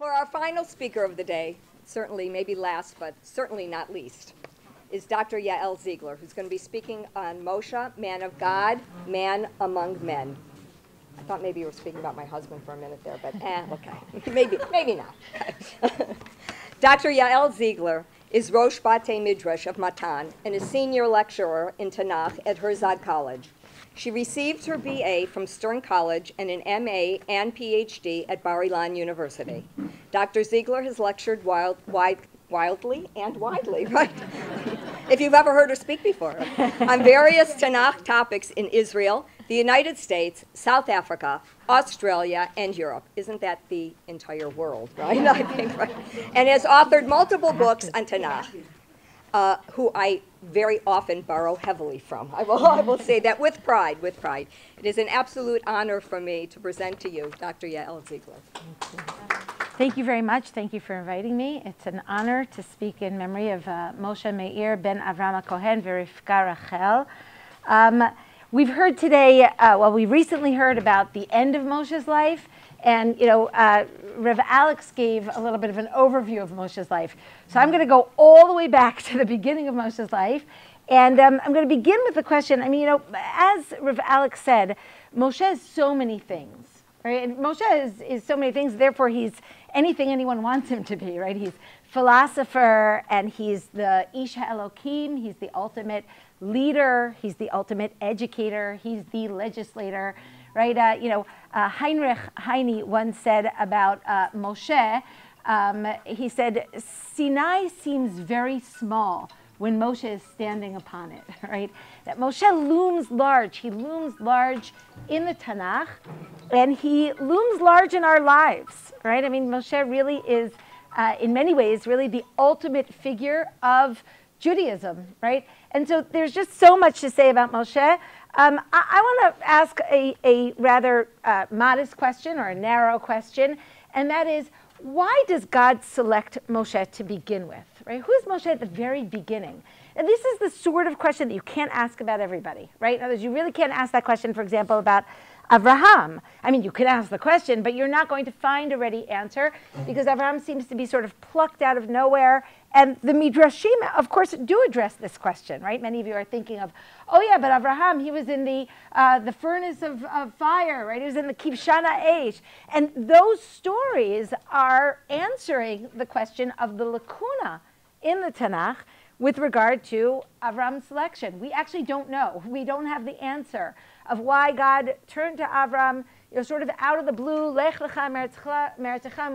For our final speaker of the day, certainly maybe last, but certainly not least, is Dr. Yael Ziegler, who's going to be speaking on Moshe, man of God, man among men. I thought maybe you were speaking about my husband for a minute there, but okay. maybe not. Dr. Yael Ziegler is Rosh Bate Midrash of Matan and is senior lecturer in Tanakh at Herzog College. She received her BA from Stern College and an MA and PhD at Bar-Ilan University. Dr. Ziegler has lectured widely, right? If you've ever heard her speak before, on various Tanakh topics in Israel, the United States, South Africa, Australia, and Europe. Isn't that the entire world, right? I think, right? And has authored multiple books on Tanakh, who I very often borrow heavily from. I will say that with pride, It is an absolute honor for me to present to you Dr. Yael Ziegler. Thank you very much. Thank you for inviting me. It's an honor to speak in memory of Moshe Meir Ben Avrama Cohen Verifka Rachel. We've heard today, we recently heard about the end of Moshe's life, and Rev. Alex gave a little bit of an overview of Moshe's life. So I'm going to go all the way back to the beginning of Moshe's life, and I'm going to begin with the question. I mean, as Rev. Alex said, Moshe is so many things, right? And Moshe is so many things. Therefore, he's anything anyone wants him to be, right? He's philosopher, and he's the Ish HaElokim. He's the ultimate leader. He's the ultimate educator. He's the legislator, right? Heinrich Heine once said about Moshe, he said, Sinai seems very small when Moshe is standing upon it, right? That Moshe looms large. He looms large in the Tanakh, and he looms large in our lives, right? I mean, Moshe really is, in many ways, really the ultimate figure of Judaism, right? And so there's just so much to say about Moshe. I want to ask a rather modest question, or a narrow question, and that is, why does God select Moshe to begin with, right? Who is Moshe at the very beginning? And this is the sort of question that you can't ask about everybody, right? In other words, you really can't ask that question, for example, about Avraham. I mean, you could ask the question, but you're not going to find a ready answer, because Avraham seems to be sort of plucked out of nowhere. And the Midrashim, of course, do address this question, right? Many of you are thinking of, oh yeah, but Avraham, he was in the furnace of fire, right? He was in the Kivshana Eish. And those stories are answering the question of the lacuna in the Tanakh with regard to Avraham's selection. We actually don't know. We don't have the answer of why God turned to Avraham, sort of out of the blue, Lech lecha meretzecha milatzecha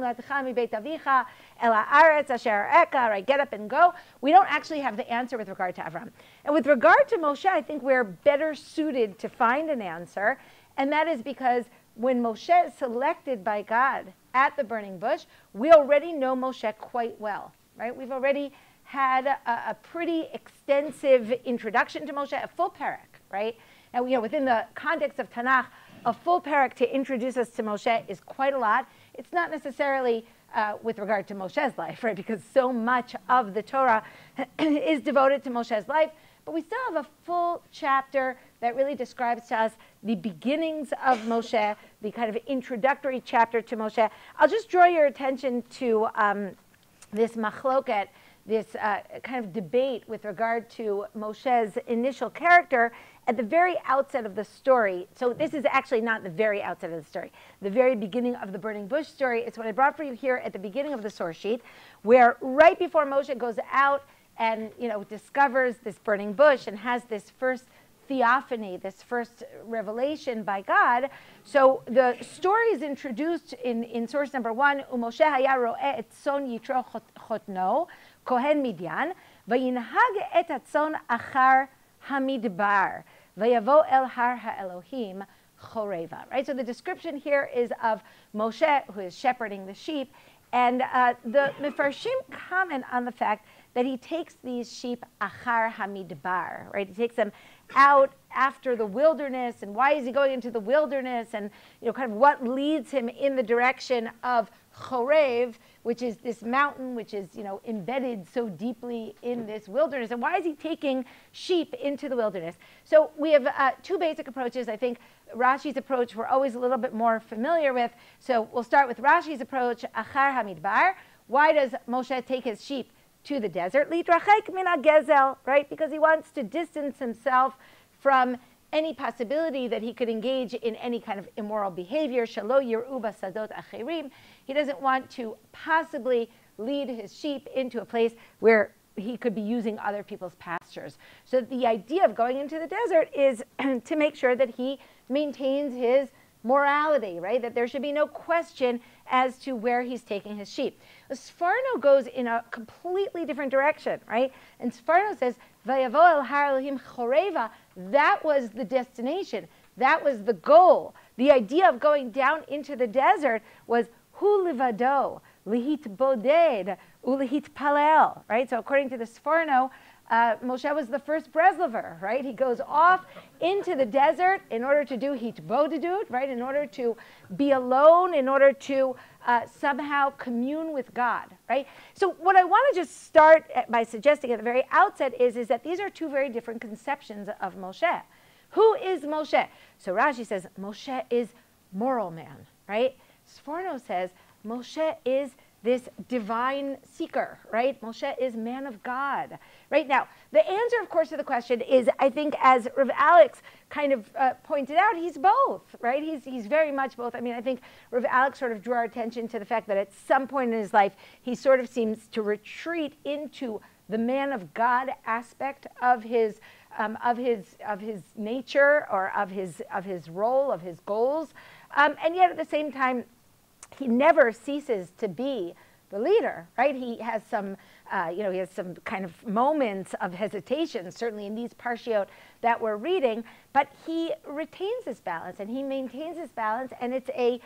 mibeit avicha el haaretz asher echa, right? Get up and go. We don't actually have the answer with regard to Avraham. And with regard to Moshe, I think we're better suited to find an answer, and that is because when Moshe is selected by God at the burning bush, we already know Moshe quite well, right? We've already had a pretty extensive introduction to Moshe, a full parak, right? And within the context of Tanakh, a full parak to introduce us to Moshe is quite a lot. It's not necessarily with regard to Moshe's life, right? Because so much of the Torah is devoted to Moshe's life. But we still have a full chapter that really describes to us the beginnings of Moshe, the kind of introductory chapter to Moshe. I'll just draw your attention to this machloket, this kind of debate with regard to Moshe's initial character at the very outset of the story. So this is actually not the very outset of the story. The very beginning of the burning bush story is what I brought for you here at the beginning of the source sheet, where right before Moshe goes out and discovers this burning bush and has this first theophany, this first revelation by God. So the story is introduced in source number 1, Umoshe haya ro'eh et son Yitro chotno, Kohen Midian, vayinhag et hatzon achar hamidbar, vayavo el har ha'elohim choreva. Right? So the description here is of Moshe, who is shepherding the sheep, and the Mefarshim comment on the fact that he takes these sheep achar hamidbar, right? He takes them out after the wilderness, and why is he going into the wilderness, and kind of what leads him in the direction of Chorev, which is this mountain which is embedded so deeply in this wilderness, and why is he taking sheep into the wilderness? So we have two basic approaches, I think. Rashi's approach we're always a little bit more familiar with. So we'll start with Rashi's approach, Achar Hamidbar. Why does Moshe take his sheep to the desert? Lidrachek min ha-gezel, right? Because he wants to distance himself from any possibility that he could engage in any kind of immoral behavior. Shelo yir'u basadot acherim. He doesn't want to possibly lead his sheep into a place where he could be using other people's pastures. So the idea of going into the desert is to make sure that he maintains his morality, right? That there should be no question as to where he's taking his sheep. Sforno goes in a completely different direction, right? And Sforno says, Vayavo el har Elohim Choreva, that was the destination. That was the goal. The idea of going down into the desert was Hu Livado, Lihit Boded, Ulihit Palel, right? So according to the Sforno, Moshe was the first Breslover, right? He goes off into the desert in order to do hitbodedut, right? In order to be alone, in order to somehow commune with God, right? So what I want to just start by suggesting at the very outset is that these are two very different conceptions of Moshe. Who is Moshe? So Rashi says Moshe is moral man, right? Sforno says Moshe is this divine seeker, right? Moshe is man of God, right? Now, the answer, of course, to the question is, I think, as Rev. Alex kind of pointed out, he's both, right? He's very much both. I mean, I think Rev. Alex sort of drew our attention to the fact that at some point in his life, he sort of seems to retreat into the man of God aspect of his nature or of his role, of his goals, and yet at the same time, he never ceases to be the leader, right? He has some, he has some kind of moments of hesitation, certainly in these parshiot that we're reading, but he retains this balance and he maintains this balance, and it's a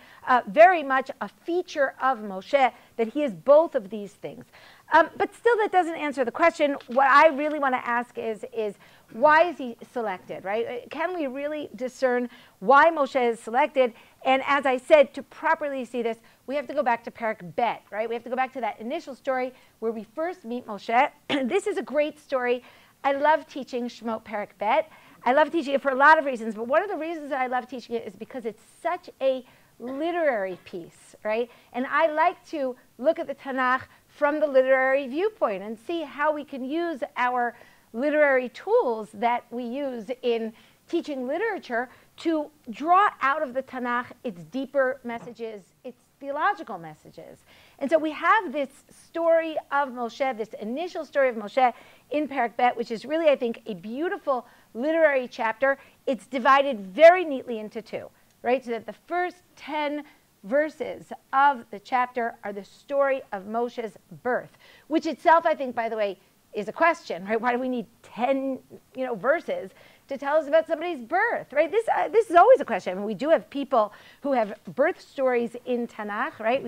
very much a feature of Moshe that he is both of these things. But still, that doesn't answer the question. What I really want to ask is why is he selected, right? Can we really discern why Moshe is selected? And as I said, to properly see this, we have to go back to Perek Bet, right? We have to go back to that initial story where we first meet Moshe. This is a great story. I love teaching Shemot Perek Bet. I love teaching it for a lot of reasons, but one of the reasons that I love teaching it is because it's such a literary piece, right? And I like to look at the Tanakh from the literary viewpoint and see how we can use our literary tools that we use in teaching literature to draw out of the Tanakh its deeper messages, its theological messages. And so we have this story of Moshe, this initial story of Moshe in Perek Bet, which is really, I think, a beautiful literary chapter. It's divided very neatly into two, right? So that the first 10 verses of the chapter are the story of Moshe's birth, which itself, I think, by the way, is a question, right? Why do we need 10, verses to tell us about somebody's birth, right? This is always a question. I mean, we do have people who have birth stories in Tanakh, right?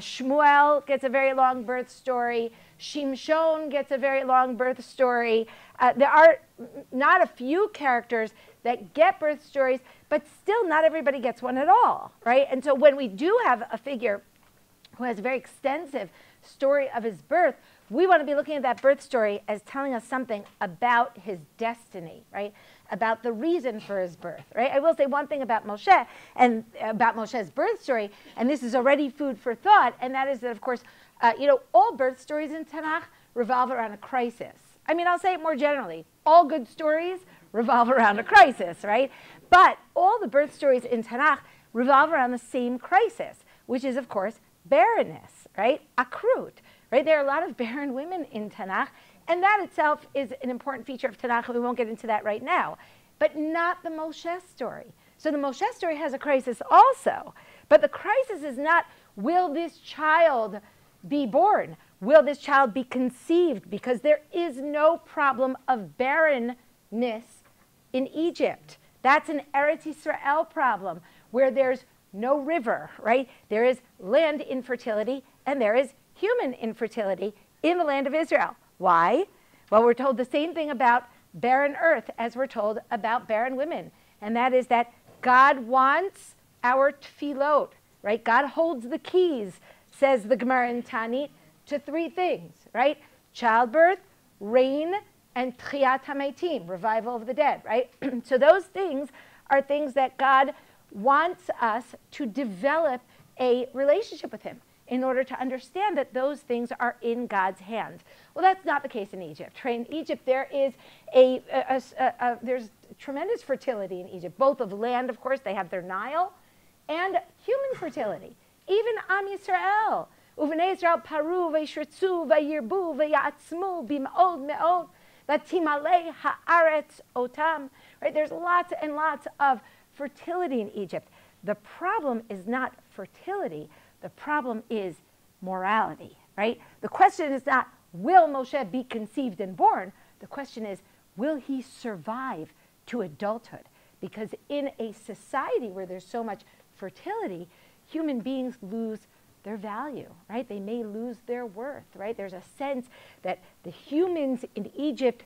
Shmuel gets a very long birth story. Shimshon gets a very long birth story. There are not a few characters that get birth stories, but still not everybody gets one at all, right? And so when we do have a figure who has a very extensive story of his birth, we want to be looking at that birth story as telling us something about his destiny, right? About the reason for his birth, right? I will say one thing about Moshe and about Moshe's birth story, and this is already food for thought, and that is that, of course, all birth stories in Tanakh revolve around a crisis. I mean, I'll say it more generally. All good stories revolve around a crisis, right? But all the birth stories in Tanakh revolve around the same crisis, which is, of course, barrenness, right? Akrut. Right? There are a lot of barren women in Tanakh, and that itself is an important feature of Tanakh. We won't get into that right now, but not the Moshe story. So the Moshe story has a crisis also, but the crisis is not, will this child be born? Will this child be conceived? Because there is no problem of barrenness in Egypt. That's an Eretz Israel problem where there's no river, right? There is land infertility, and there is human infertility in the land of Israel. Why? Well, we're told the same thing about barren earth as we're told about barren women, and that is that God wants our tefillot, right? God holds the keys, says the Gemara in Tanit, to three things, right? Childbirth, rain, and Tchiat HaMeitim, revival of the dead, right? So those things are things that God wants us to develop a relationship with him in order to understand that those things are in God's hands. Well, that's not the case in Egypt. In Egypt, there is there's tremendous fertility in Egypt, both of land, of course, they have their Nile, and human fertility. Even Am Yisrael, Ubnei Israel paru ve'shritzu ve'yirbu ve'yatzmu bim'od me'od ve'timalei ha'aretz otam. Right? There's lots and lots of fertility in Egypt. The problem is not fertility. The problem is morality, right? The question is not, will Moshe be conceived and born? The question is, will he survive to adulthood? Because in a society where there's so much fertility, human beings lose their value, right? They may lose their worth, right? There's a sense that the humans in Egypt,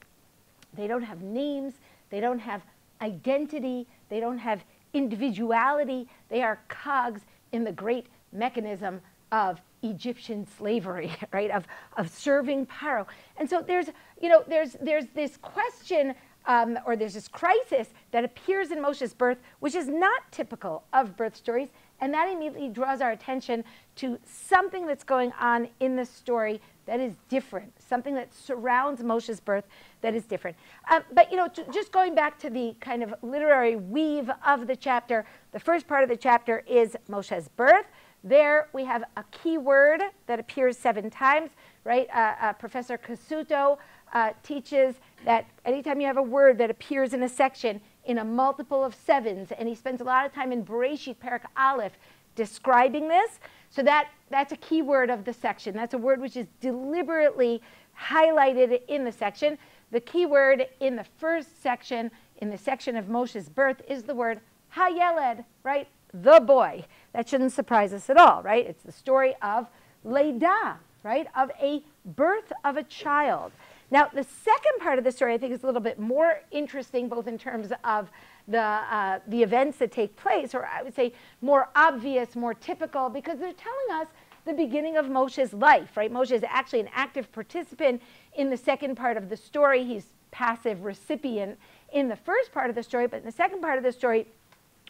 they don't have names, they don't have identity, they don't have individuality, they are cogs in the great mechanism of Egyptian slavery, right? Of serving Paro. And so there's, you know, there's this question or there's this crisis that appears in Moshe's birth, which is not typical of birth stories, and that immediately draws our attention to something that's going on in the story that is different, something that surrounds Moshe's birth that is different. But you know, just going back to the kind of literary weave of the chapter, the first part of the chapter is Moshe's birth. There we have a key word that appears 7 times, right? Professor Casuto teaches that anytime you have a word that appears in a section in a multiple of 7s, and he spends a lot of time in Bereshit Perek Aleph describing this, so that's a key word of the section. That's a word which is deliberately highlighted in the section. The key word in the first section, in the section of Moshe's birth, is the word Hayeled, right? The boy. That shouldn't surprise us at all, right? It's the story of Leida, right? Of a birth of a child. Now, the second part of the story, I think, is a little bit more interesting, both in terms of the events that take place, or I would say more obvious, more typical, because they're telling us the beginning of Moshe's life, right? Moshe is actually an active participant in the second part of the story. He's passive recipient in the first part of the story, but in the second part of the story,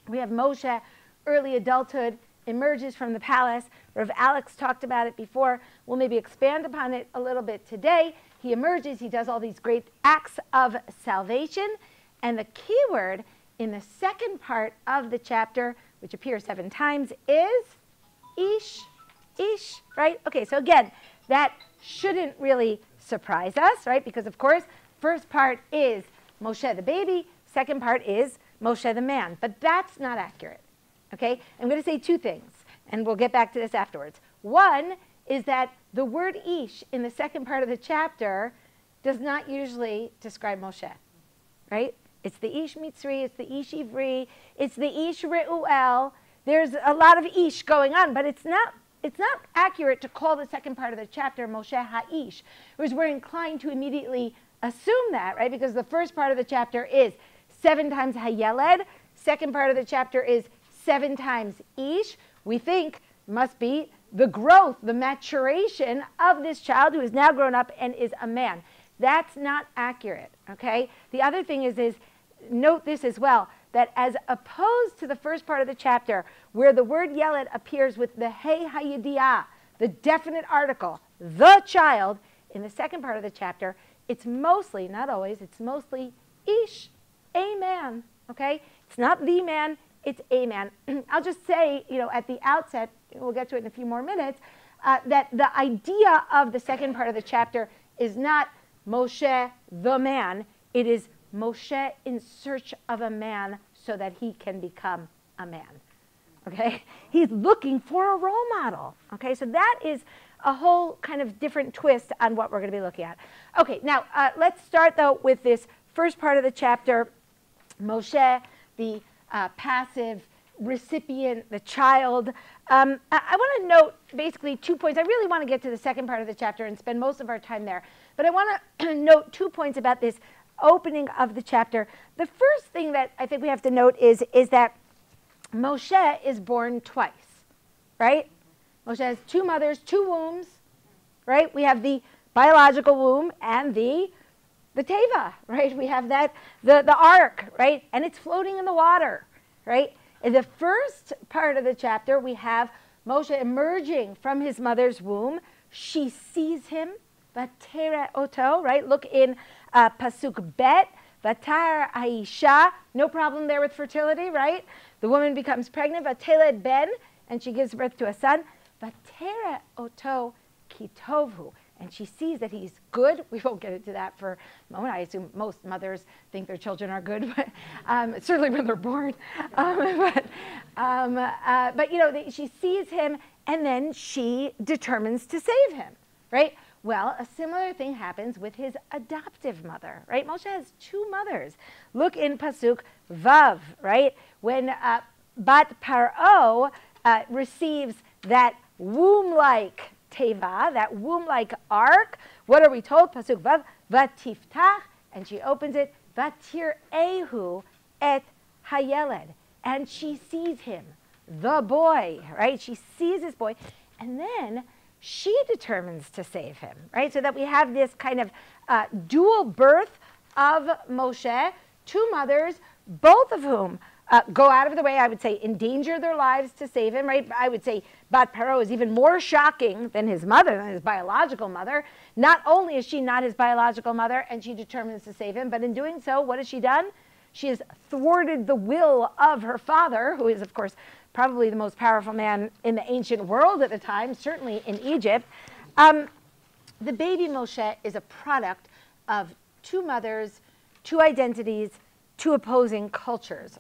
we have Moshe, early adulthood, emerges from the palace. Rev. Alex talked about it before. We'll maybe expand upon it a little bit today. He emerges, he does all these great acts of salvation. And the key word in the second part of the chapter, which appears 7 times, is ish, ish, right? Okay, so again, that shouldn't really surprise us, right? Because of course, first part is Moshe the baby, second part is Moshe the man. But that's not accurate. Okay, I'm going to say 2 things, and we'll get back to this afterwards. One is that the word ish in the second part of the chapter does not usually describe Moshe, right? It's the ish mitzri, it's the ish ivri, it's the ish Reuel. There's a lot of ish going on, but it's not accurate to call the second part of the chapter Moshe ha'ish, whereas we're inclined to immediately assume that, right? Because the first part of the chapter is 7 times hayeled, second part of the chapter is 7 times ish, we think must be the growth, the maturation of this child who is now grown up and is a man. That's not accurate, okay? The other thing is note this as well, that as opposed to the first part of the chapter, where the word yeled appears with the hey hayediah, the definite article, the child, in the second part of the chapter, it's mostly, not always, it's mostly ish, a man, okay? It's not the man, it's a man. I'll just say, you know, at the outset, we'll get to it in a few more minutes, that the idea of the second part of the chapter is not Moshe the man. It is Moshe in search of a man so that he can become a man. Okay? He's looking for a role model. Okay? So that is a whole kind of different twist on what we're going to be looking at. Okay, now let's start, though, with this first part of the chapter, Moshe, the passive recipient, the child. I want to note basically 2 points. I really want to get to the second part of the chapter and spend most of our time there. But I want to note 2 points about this opening of the chapter. The first thing that I think we have to note is that Moshe is born twice, right? Moshe has 2 mothers, 2 wombs, right? We have the biological womb and the the teva, right? We have that, the ark, right? And it's floating in the water, right? In the first part of the chapter, we have Moshe emerging from his mother's womb. She sees him, vatera oto, right? Look in pasuk bet, vatar aisha, no problem there with fertility, right? The woman becomes pregnant, vateled ben, and she gives birth to a son, vatera oto kitovu, and she sees that he's good. We won't get into that for a moment. I assume most mothers think their children are good, but certainly when they're born. But you know, she sees him, and then she determines to save him, right? Well, a similar thing happens with his adoptive mother, right? Moshe has two mothers. Look in pasuk vav, right? When bat Paro receives that womb-like teva, that womb-like ark, what are we told? Pasuk vav, vatiftach, and she opens it, vatir'ehu et hayeled, and she sees him, the boy, right? She sees this boy, and then she determines to save him, right? So that we have this kind of dual birth of Moshe, two mothers, both of whom go out of the way, I would say, endanger their lives to save him, right? I would say Bat Paro is even more shocking than his mother, than his biological mother. Not only is she not his biological mother, and she determines to save him, but in doing so, what has she done? She has thwarted the will of her father, who is, of course, probably the most powerful man in the ancient world at the time, certainly in Egypt. The baby Moshe is a product of two mothers, two identities, two opposing cultures.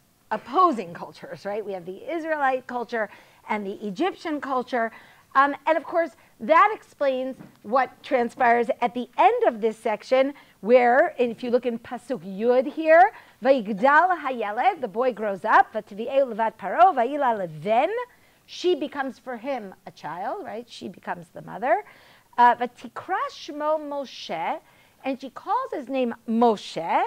Right? We have the Israelite culture and the Egyptian culture. And of course, that explains what transpires at the end of this section, where, if you look in pasuk Yud here, Vayigdal hayeled, the boy grows up, v'tivi'eu levat paro, va'ila leven, she becomes for him a child, right? She becomes the mother. V'tikra shmo Moshe, and she calls his name Moshe,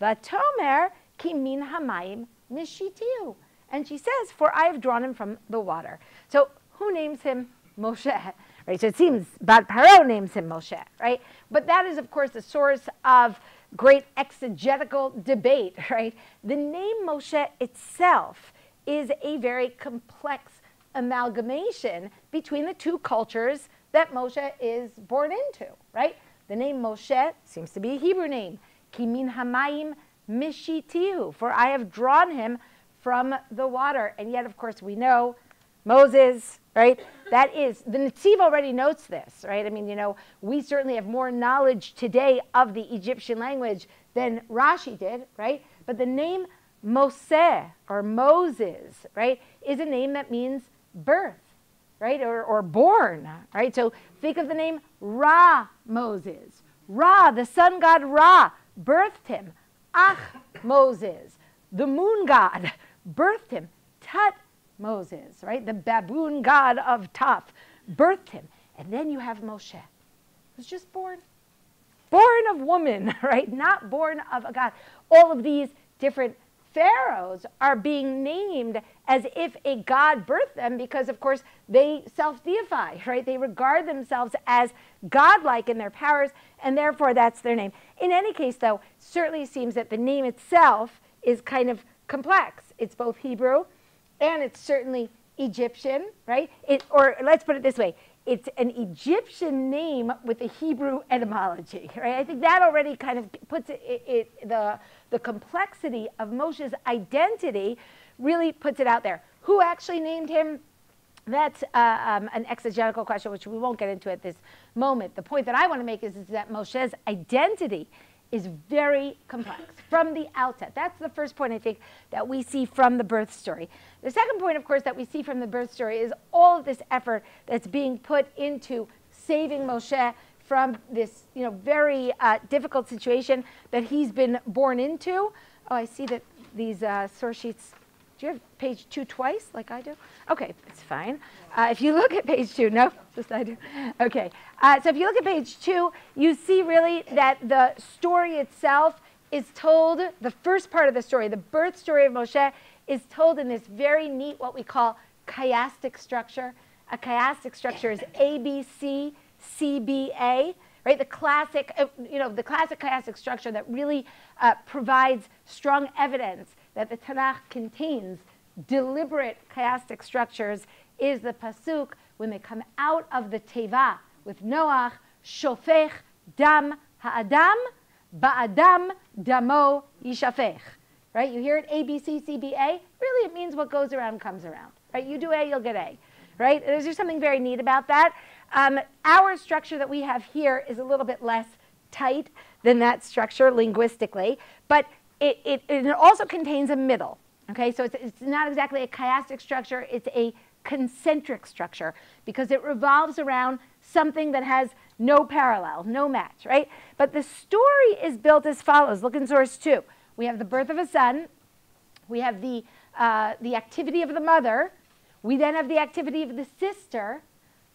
v'tomer ki min hamayim nishitiu, and she says, for I have drawn him from the water. So who names him Moshe? Right, so it seems Bat Paro names him Moshe, right? But that is, of course, the source of great exegetical debate, right? The name Moshe itself is a very complex amalgamation between the two cultures that Moshe is born into, right? The name Moshe seems to be a Hebrew name, Ki min hamayim mishitiu, for I have drawn him from the water. And yet, of course, we know Moses, right? That is, the Netziv already notes this, right? I mean, you know, we certainly have more knowledge today of the Egyptian language than Rashi did, right? But the name Moshe, or Moses, right, is a name that means birth, right, or born, right? So think of the name Ra Moses. Ra, the sun god Ra, birthed him. Ach Moses, the moon god, birthed him. Tut Moses, right? The baboon god of Toth birthed him. And then you have Moshe, who's just born of woman, right? Not born of a god. All of these different pharaohs are being named as if a god birthed them because, of course, they self-deify, right? They regard themselves as godlike in their powers, and therefore that's their name. In any case, though, it certainly seems that the name itself is kind of complex. It's both Hebrew and it's certainly Egyptian, right? Or let's put it this way. It's an Egyptian name with a Hebrew etymology, right? I think that already kind of puts the complexity of Moshe's identity really puts it out there. Who actually named him? That's an exegetical question, which we won't get into at this moment. The point that I want to make is that Moshe's identity is very complex from the outset. That's the first point, I think, that we see from the birth story. The second point, of course, that we see from the birth story is all of this effort that's being put into saving Moshe from this, you know, very difficult situation that he's been born into. Oh, I see that these source sheets. Do you have page 2 twice, like I do? Okay, it's fine. If you look at page 2, no, just I do. Okay, so if you look at page 2, you see really that the story itself is told, the first part of the story, the birth story of Moshe, is told in this very neat, what we call chiastic structure. A chiastic structure is A, B, C, C, B, A, right? The classic, classic structure that really provides strong evidence that the Tanakh contains deliberate chiastic structures is the pasuk when they come out of the teva with Noach, shofech dam ha'adam, ba'adam damo yishafech. Right? You hear it A, B, C, C, B, A. Really, it means what goes around comes around. Right? You do A, you'll get A. Right? There's just something very neat about that. Our structure that we have here is a little bit less tight than that structure linguistically, but it also contains a middle. Okay, so it's not exactly a chiastic structure, it's a concentric structure because it revolves around something that has no parallel, no match, right? But the story is built as follows. Look in source 2. We have the birth of a son. We have the activity of the mother. We then have the activity of the sister.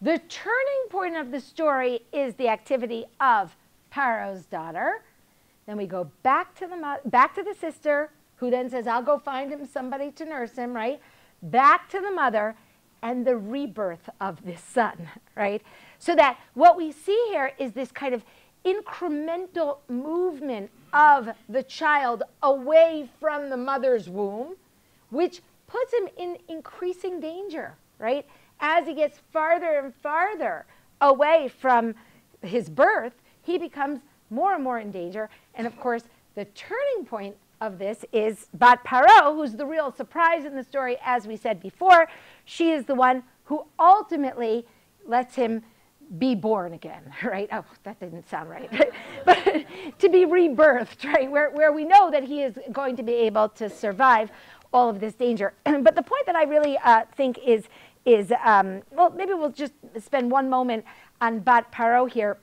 The turning point of the story is the activity of Paro's daughter. Then we go back to the sister, who then says, I'll go find him somebody to nurse him, right? Back to the mother, and the rebirth of this son, right? So that what we see here is this kind of incremental movement of the child away from the mother's womb, which puts him in increasing danger, right? As he gets farther and farther away from his birth, he becomes more and more in danger. And of course, the turning point of this is Bat Paro, who's the real surprise in the story, as we said before. She is the one who ultimately lets him be born again, right? Oh, that didn't sound right. But to be rebirthed, right? Where we know that he is going to be able to survive all of this danger. But the point that I really think is well, maybe we'll just spend one moment on Bat Paro here.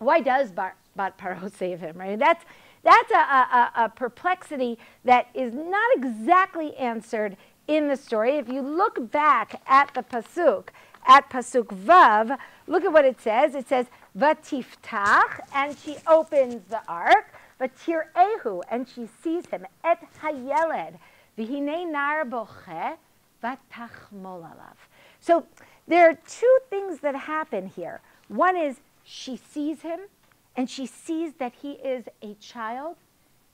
Why does Bat Paro save him, right? That's a perplexity that is not exactly answered in the story. If you look back at the pasuk, at pasuk vav, look at what it says. It says, "Vatiftach," and she opens the ark. "Vatirehu," and she sees him. "Et hayeled v'hinei nar boche vatachmol alav." So there are two things that happen here. One is she sees him, and she sees that he is a child,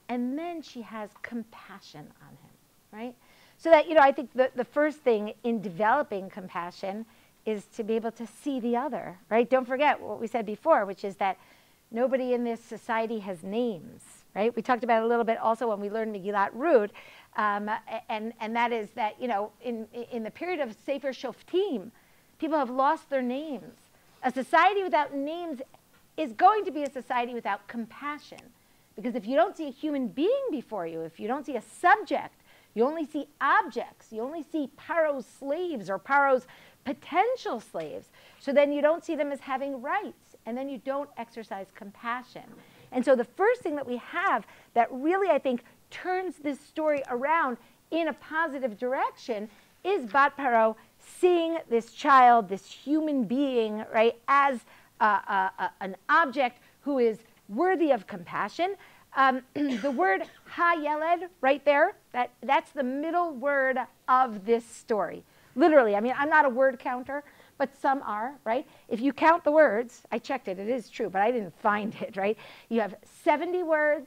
and then she has compassion on him, right? So that, I think the first thing in developing compassion is to be able to see the other, right? Don't forget what we said before, which is that nobody in this society has names, right? We talked about it a little bit also when we learned Megillat Rut, and that is that, in the period of Sefer Shoftim, people have lost their names. A society without names is going to be a society without compassion. Because if you don't see a human being before you, if you don't see a subject, you only see objects, you only see Paro's slaves or Paro's potential slaves, so then you don't see them as having rights, and then you don't exercise compassion. And so the first thing that we have that really, I think, turns this story around in a positive direction is Bat Paro seeing this child, this human being, right, as an object who is worthy of compassion. The word ha-yeled right there, that's the middle word of this story. Literally, I mean, I'm not a word counter, but some are, right? If you count the words, I checked it, it is true, but I didn't find it, right? You have 70 words,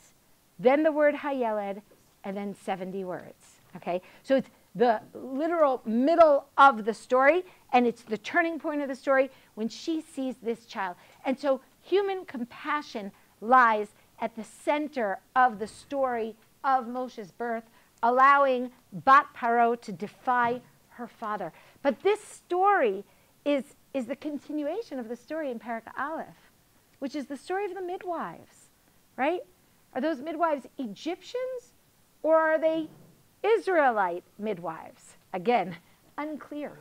then the word ha-yeled, and then 70 words, okay? So it's the literal middle of the story, and it's the turning point of the story when she sees this child. And so human compassion lies at the center of the story of Moshe's birth, allowing Bat Paro to defy her father. But this story is the continuation of the story in Perek Aleph, which is the story of the midwives, right? Are those midwives Egyptians, or are they Israelite midwives? Again, unclear.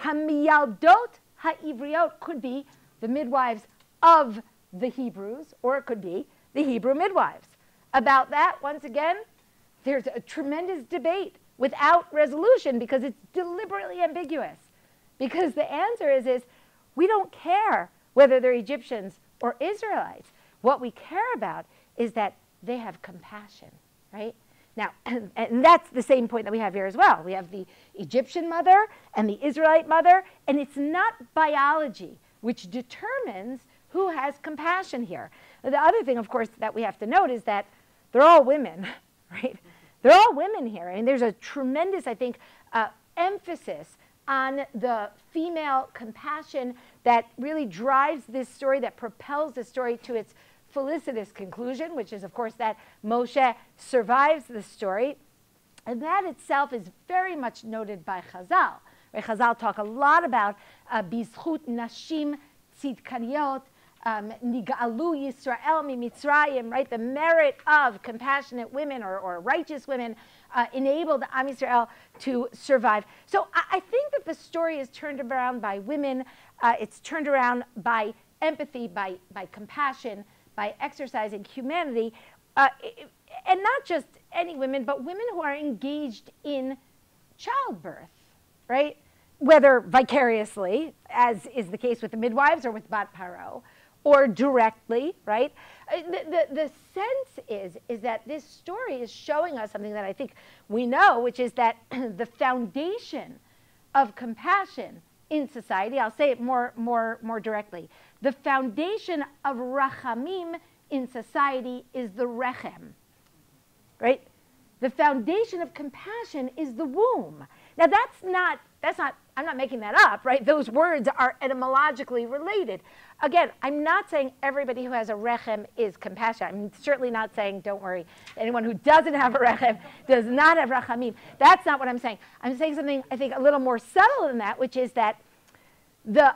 Hamiyaldot ha'ivriot could be the midwives of the Hebrews, or it could be the Hebrew midwives. About that, once again, there's a tremendous debate without resolution because it's deliberately ambiguous. Because the answer is we don't care whether they're Egyptians or Israelites. What we care about is that they have compassion, right? Now, and that's the same point that we have here as well. We have the Egyptian mother and the Israelite mother, and it's not biology. which determines who has compassion here. The other thing, of course, that we have to note is that they're all women, right? They're all women here. I mean, there's a tremendous, I think, emphasis on the female compassion that really drives this story, that propels the story to its felicitous conclusion, which is, of course, that Moshe survives the story. And that itself is very much noted by Chazal. Right? Chazal talk a lot about bizchut nashim tzidkaniyot, nig'alu Yisrael mimitzrayim, right? The merit of compassionate women or righteous women enabled Am Yisrael to survive. So I think that the story is turned around by women. It's turned around by empathy, by compassion, by exercising humanity. And not just any women, but women who are engaged in childbirth, right? Whether vicariously, as is the case with the midwives or with Bat Paro, or directly, right? The sense is that this story is showing us something that I think we know, which is that the foundation of compassion in society, I'll say it more directly, the foundation of rachamim in society is the rechem, right? The foundation of compassion is the womb. Now that's not, I'm not making that up, right? Those words are etymologically related. Again, I'm not saying everybody who has a rechem is compassionate. I'm certainly not saying, don't worry, anyone who doesn't have a rechem does not have rachamim. That's not what I'm saying. I'm saying something, I think, a little more subtle than that, which is that the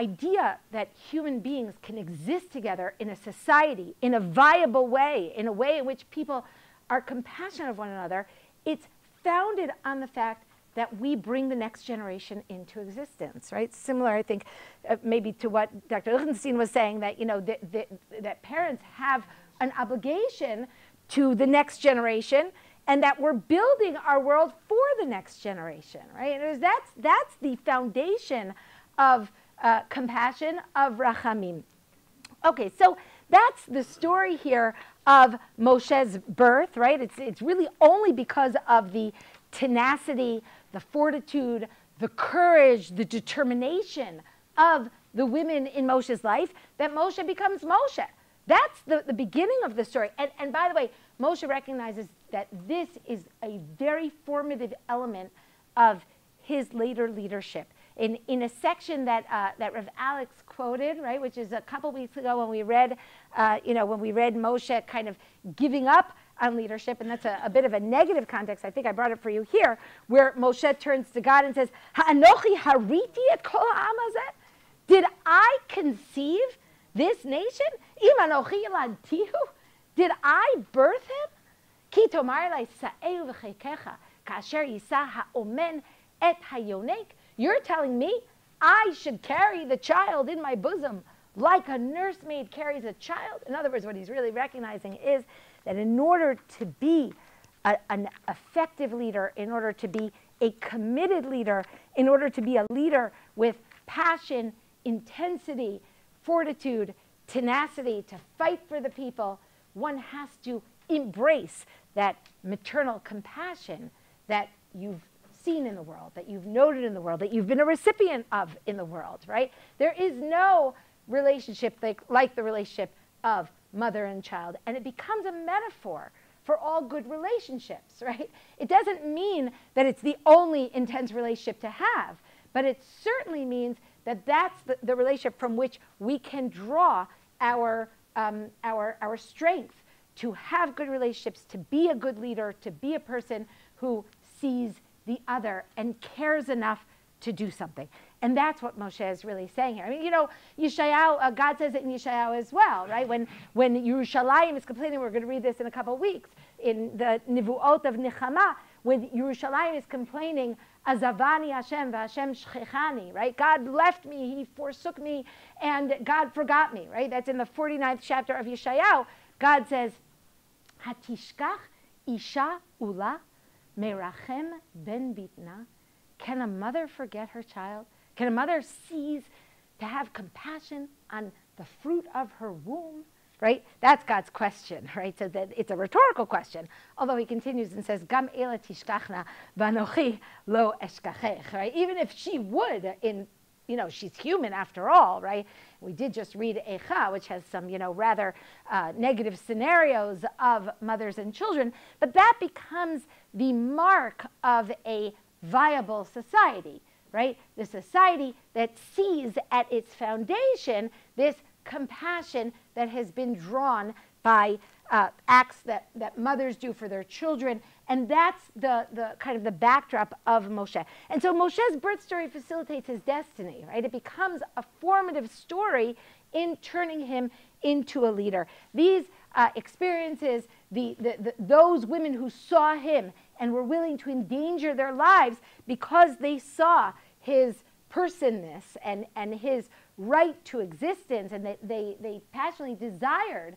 idea that human beings can exist together in a society, in a viable way, in a way in which people are compassionate of one another, it's founded on the fact that we bring the next generation into existence, right? Similar, I think, maybe to what Dr. Lichtenstein was saying, that, you know, that parents have an obligation to the next generation, and that we're building our world for the next generation, right? And that's the foundation of compassion, of rachamim. Okay, so that's the story here of Moshe's birth, right? It's really only because of the tenacity, the fortitude, the courage, the determination of the women in Moshe's life that Moshe becomes Moshe. That's the beginning of the story. And by the way, Moshe recognizes that this is a very formative element of his later leadership. In a section that Rev. Alex quoted, right, which is a couple weeks ago when we read, Moshe kind of giving up on leadership, and that's a bit of a negative context. I think I brought it for you here, where Moshe turns to God and says, "Ha'anochi hariti et kol ha'am hazeh? Did I conceive this nation? Im anochi ilantihu? Did I birth him? Ki tomar elai sa'eu v'chekecha kasher yisa ha'omen et hayonek." You're telling me I should carry the child in my bosom like a nursemaid carries a child? In other words, what he's really recognizing is that in order to be an effective leader, in order to be a committed leader, in order to be a leader with passion, intensity, fortitude, tenacity, to fight for the people, one has to embrace that maternal compassion that you've seen in the world, that you've noted in the world, that you've been a recipient of in the world, right? There is no relationship like the relationship of mother and child, and it becomes a metaphor for all good relationships, right? It doesn't mean that it's the only intense relationship to have, but it certainly means that that's the relationship from which we can draw our strength to have good relationships, to be a good leader, to be a person who sees the other and cares enough to do something. And that's what Moshe is really saying here. I mean, you know, Yeshayahu, God says it in Yeshayahu as well, right? When Yerushalayim is complaining, we're going to read this in a couple of weeks, in the Nivuot of Nechama, when Yerushalayim is complaining, Azavani Hashem v'Hashem shechechani, right? God left me, he forsook me, and God forgot me, right? That's in the 49th chapter of Yeshayahu. God says, Hatishkach isha ula merachem ben bitna. Can a mother forget her child? Can a mother cease to have compassion on the fruit of her womb? Right? That's God's question, right? So that it's a rhetorical question. Although he continues and says, Gam ela tishkachna vanochi lo eshkachech, right? Even if she would, in you know, she's human after all, right? We did just read Echa, which has some, you know, rather negative scenarios of mothers and children, but that becomes the mark of a viable society, right? The society that sees at its foundation this compassion that has been drawn by acts that mothers do for their children. And that's the kind of the backdrop of Moshe. And so Moshe's birth story facilitates his destiny, right? It becomes a formative story in turning him into a leader. These experiences, those women who saw him and were willing to endanger their lives because they saw his personness and his right to existence, and they passionately desired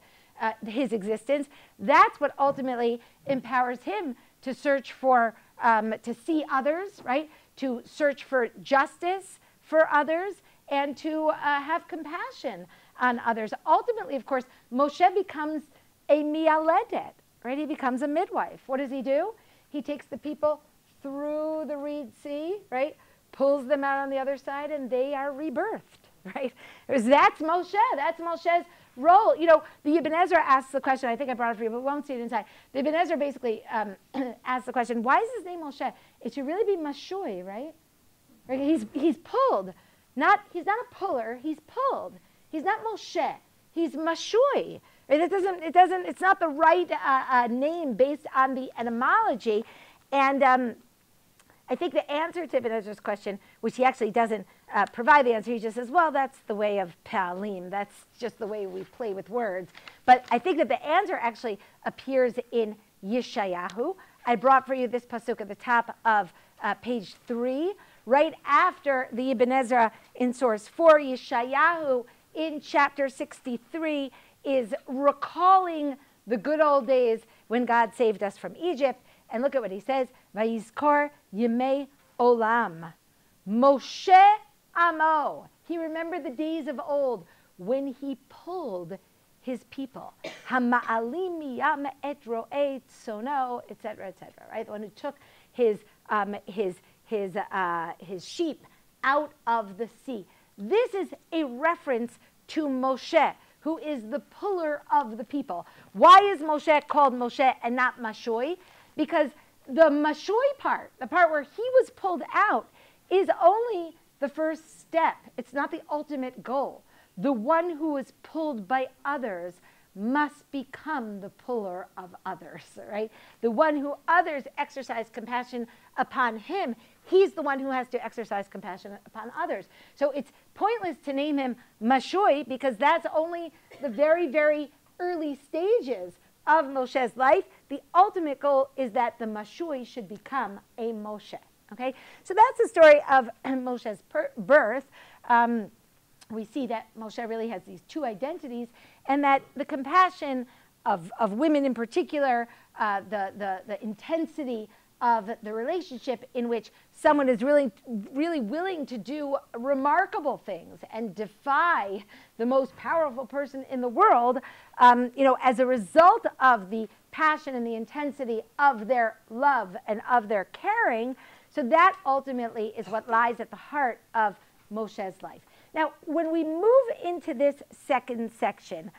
his existence, that's what ultimately empowers him to search for, to see others, right? To search for justice for others and to have compassion on others. Ultimately, of course, Moshe becomes a mialedet, right? He becomes a midwife. What does he do? He takes the people through the Red Sea, right? Pulls them out on the other side, and they are rebirthed, right? That's Moshe. That's Moshe's role. You know, the Ibn Ezra asks the question, I think I brought it for you, but we won't see it inside. The Ibn Ezra basically asks the question, why is his name Moshe? It should really be Mashui, right? Right? He's pulled. He's not a puller, he's pulled. He's not Moshe, he's Mashui. Right? It's not the right name based on the etymology. And I think the answer to Ibn Ezra's question, which he actually doesn't provide the answer, he just says, well, that's the way of Pa'alim. That's just the way we play with words. But I think that the answer actually appears in Yeshayahu. I brought for you this pasuk at the top of page 3, right after the Ibn Ezra in source 4. Yeshayahu in chapter 63 is recalling the good old days when God saved us from Egypt. And look at what he says, Vayizkor Yemei Olam. Moshe Amo. He remembered the days of old when he pulled his people. Hama'alim miyam et ro'e tsono, etc., etc., right? The one who took his sheep out of the sea. This is a reference to Moshe, who is the puller of the people. Why is Moshe called Moshe and not Mashoi? Because the Mashui part, the part where he was pulled out, is only the first step. It's not the ultimate goal. The one who is pulled by others must become the puller of others, right? The one who others exercise compassion upon him, he's the one who has to exercise compassion upon others. So it's pointless to name him Mashui because that's only the very, very early stages of Moshe's life. The ultimate goal is that the Mashui should become a Moshe. Okay, so that's the story of Moshe's birth. We see that Moshe really has these two identities, and that the compassion of women in particular, the intensity of the relationship in which someone is really willing to do remarkable things and defy the most powerful person in the world, you know, as a result of the passion and the intensity of their love and of their caring. So that ultimately is what lies at the heart of Moshe's life. Now, when we move into this second section,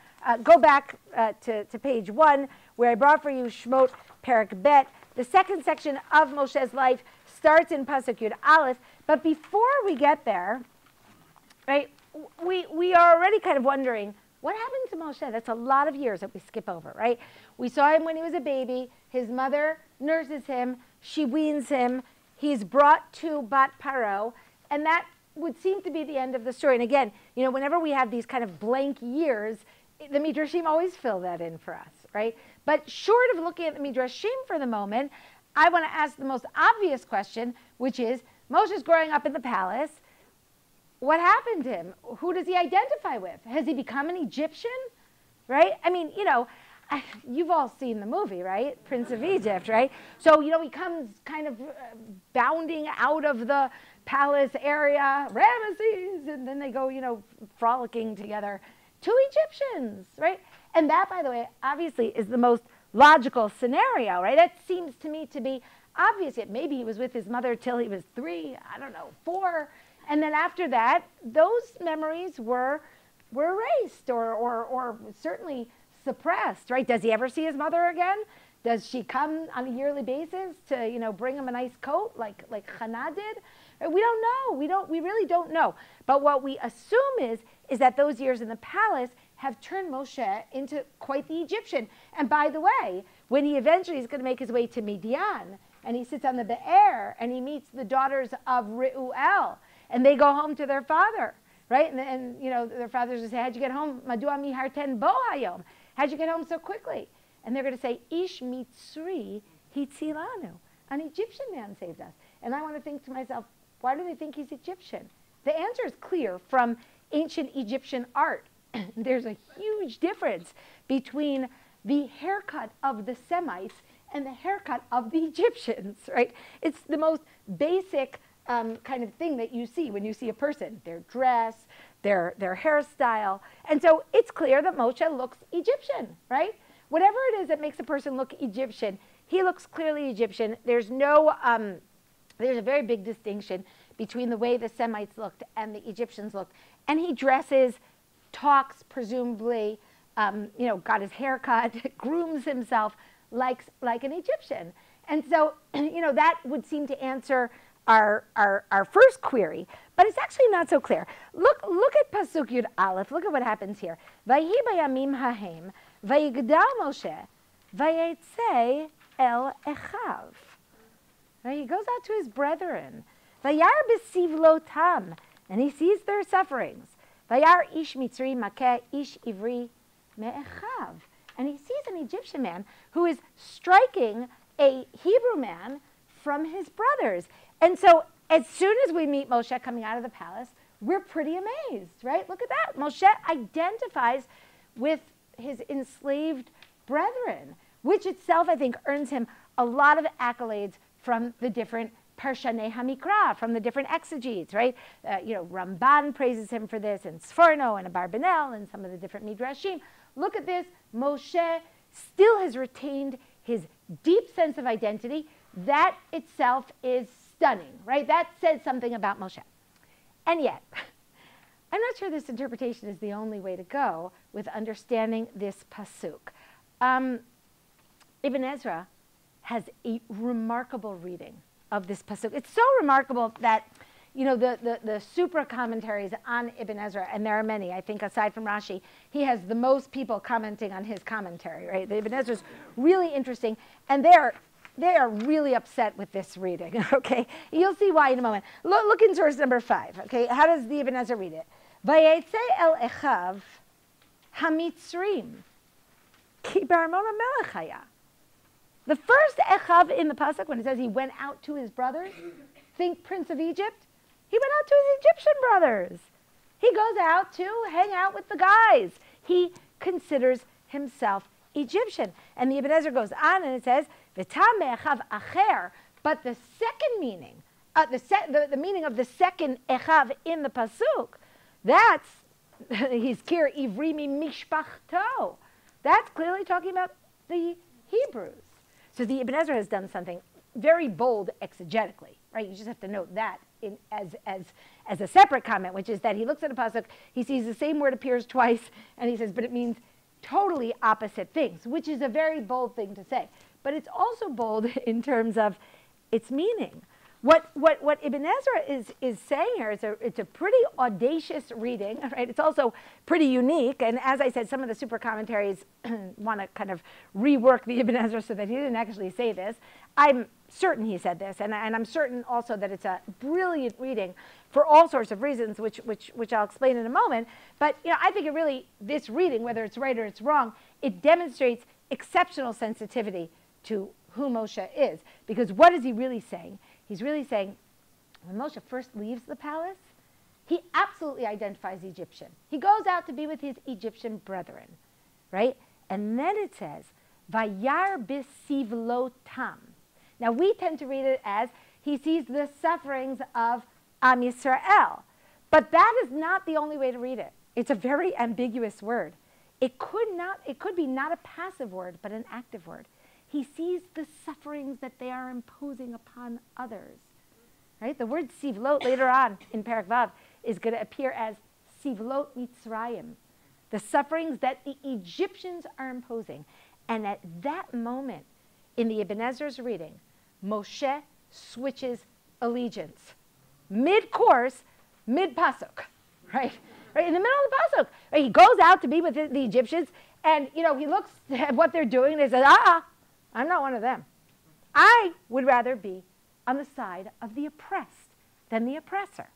go back to page 1, where I brought for you Shemot Perek Bet. The second section of Moshe's life starts in Pasuk Yud Aleph, but before we get there, right, we are already kind of wondering, what happened to Moshe? That's a lot of years that we skip over, right? We saw him when he was a baby. His mother nurses him. She weans him. He's brought to Bat Paro, and that would seem to be the end of the story. And again, you know, whenever we have these kind of blank years, the Midrashim always fill that in for us, right? But short of looking at the Midrashim for the moment, I want to ask the most obvious question, which is, Moshe's growing up in the palace. What happened to him? Who does he identify with? Has he become an Egyptian, right? I mean, you know, you've all seen the movie, right? Prince of Egypt, right? So, you know, he comes kind of bounding out of the palace area, Ramesses, and then they go, you know, frolicking together. Two Egyptians, right? And that, by the way, obviously is the most logical scenario, right? That seems to me to be obvious. Maybe he was with his mother till he was 3, I don't know, 4. And then after that, those memories were erased or certainly suppressed, right? Does he ever see his mother again? Does she come on a yearly basis to, you know, bring him a nice coat like Hannah did? We don't know. We really don't know. But what we assume is that those years in the palace have turned Moshe into quite the Egyptian. And by the way, when he eventually is going to make his way to Midian, and he sits on the Be'er, and he meets the daughters of Reuel, and they go home to their father, right? And you know, their father's going to say, how'd you get home? Madua miharten bo hayom? How'd you get home so quickly? And they're going to say, Ish Mitzri hitzilanu. An Egyptian man saved us. And I want to think to myself, why do they think he's Egyptian? The answer is clear from ancient Egyptian art. There's a huge difference between the haircut of the Semites and the haircut of the Egyptians, right? It's the most basic kind of thing that you see when you see a person, their dress, their hairstyle. And so it's clear that Moshe looks Egyptian, right? Whatever it is that makes a person look Egyptian, he looks clearly Egyptian. There's no, there's a very big distinction between the way the Semites looked and the Egyptians looked. And he dresses, talks, presumably, you know, got his hair cut, grooms himself like an Egyptian. And so, you know, that would seem to answer our first query, but it's actually not so clear. Look at Pasuk Yud Aleph. Look at what happens here. Vahi bayamim hahem, vayigdal Moshe, vayetzei el echav. He goes out to his brethren. Vayar besivlotam, and he sees their sufferings. Vayar ish mitzri makeh ish ivri me'echav. And he sees an Egyptian man who is striking a Hebrew man from his brothers. And so as soon as we meet Moshe coming out of the palace, we're pretty amazed, right? Look at that. Moshe identifies with his enslaved brethren, which itself, I think, earns him a lot of accolades from the different Parshanei HaMikra, from the different exegetes, right? You know, Ramban praises him for this, and Sforno, and Abarbanel, and some of the different Midrashim. Look at this. Moshe still has retained his deep sense of identity. That itself is stunning, right? That says something about Moshe. And yet, I'm not sure this interpretation is the only way to go with understanding this pasuk. Ibn Ezra has a remarkable reading of this pasuk. It's so remarkable that, you know, the super commentaries on Ibn Ezra, and there are many, I think, aside from Rashi, he has the most people commenting on his commentary, right? Ibn Ezra's really interesting, and they are really upset with this reading, okay? You'll see why in a moment. Look in source number 5, okay? How does the Ibn Ezra read it? Vayetze el echav hamitzrim ki barmon hamelech haya. The first echav in the pasuk, when it says he went out to his brothers, think Prince of Egypt. He went out to his Egyptian brothers. He goes out to hang out with the guys. He considers himself Egyptian. And the Ibn Ezra goes on and it says, V'tam me'echav acher. But the second meaning, the meaning of the second echav in the pasuk, that's his kir ivrimi mishpachto. That's clearly talking about the Hebrews. So the Ibn Ezra has done something very bold exegetically, right? You just have to note that in, as a separate comment, which is that he looks at a pasuk, he sees the same word appears twice, and he says, but it means totally opposite things, which is a very bold thing to say. But it's also bold in terms of its meaning. What Ibn Ezra is saying here is it's a pretty audacious reading, right? It's also pretty unique, and as I said, some of the super commentaries want to kind of rework the Ibn Ezra so that he didn't actually say this. I'm certain he said this, and I'm certain also that it's a brilliant reading for all sorts of reasons, which I'll explain in a moment. But you know, I think it really, this reading, whether it's right or it's wrong, it demonstrates exceptional sensitivity to who Moshe is, because what is he really saying? He's really saying, when Moshe first leaves the palace, he absolutely identifies Egyptian. He goes out to be with his Egyptian brethren, right? And then it says, Vayar besivlotam. Now we tend to read it as, he sees the sufferings of Am Yisrael. But that is not the only way to read it. It's a very ambiguous word. It could be not a passive word, but an active word. He sees the sufferings that they are imposing upon others, right? The word sivlot later on in Perek Vav is going to appear as sivlot Mitzrayim, the sufferings that the Egyptians are imposing. And at that moment, in the Ibn Ezra's reading, Moshe switches allegiance. Mid-course, mid-pasuk, right? Right in the middle of the pasuk. Right? He goes out to be with the Egyptians, and you know, he looks at what they're doing, and he says, I'm not one of them. I would rather be on the side of the oppressed than the oppressor,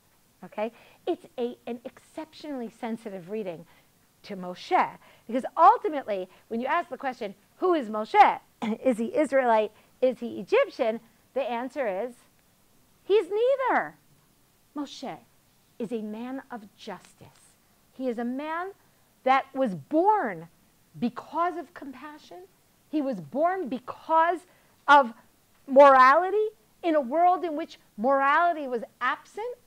okay? It's an exceptionally sensitive reading to Moshe, because ultimately, when you ask the question, who is Moshe? Is he Israelite? Is he Egyptian? The answer is, he's neither. Moshe is a man of justice. He is a man that was born because of compassion. He was born because of morality in a world in which morality was absent,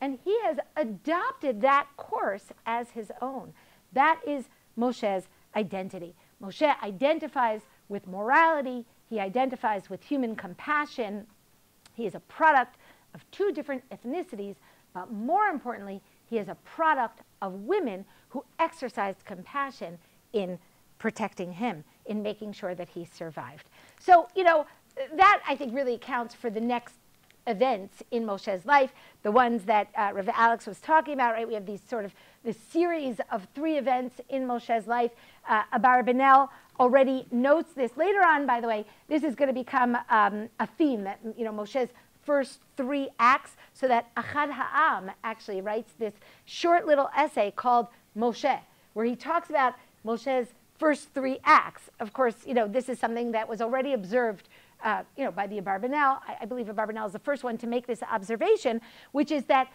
and he has adopted that course as his own. That is Moshe's identity. Moshe identifies with morality. He identifies with human compassion. He is a product of two different ethnicities, but more importantly, he is a product of women who exercised compassion in protecting him, in making sure that he survived. So, you know, that I think really accounts for the next events in Moshe's life, the ones that Rev. Alex was talking about, right? We have these sort of this series of three events in Moshe's life. Abarbanel already notes this. Later on, by the way, this is going to become a theme that, you know, Moshe's first three acts, so that Achad Ha'am actually writes this short little essay called Moshe, where he talks about Moshe's first three acts. Of course, you know, this is something that was already observed, you know, by the Abarbanel. I believe Abarbanel is the first one to make this observation, which is that